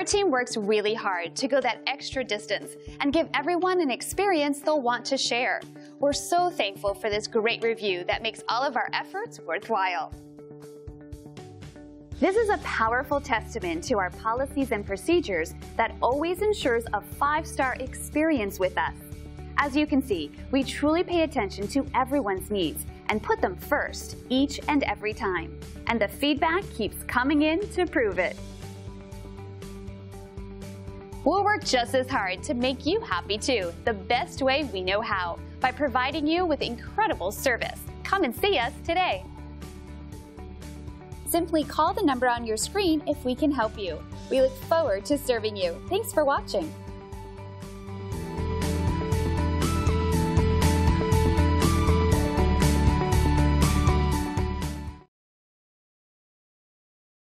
Our team works really hard to go that extra distance and give everyone an experience they'll want to share. We're so thankful for this great review that makes all of our efforts worthwhile. This is a powerful testament to our policies and procedures that always ensures a 5-star experience with us. As you can see, we truly pay attention to everyone's needs and put them first each and every time. And the feedback keeps coming in to prove it. We'll work just as hard to make you happy too, the best way we know how, by providing you with incredible service. Come and see us today. Simply call the number on your screen if we can help you. We look forward to serving you. Thanks for watching.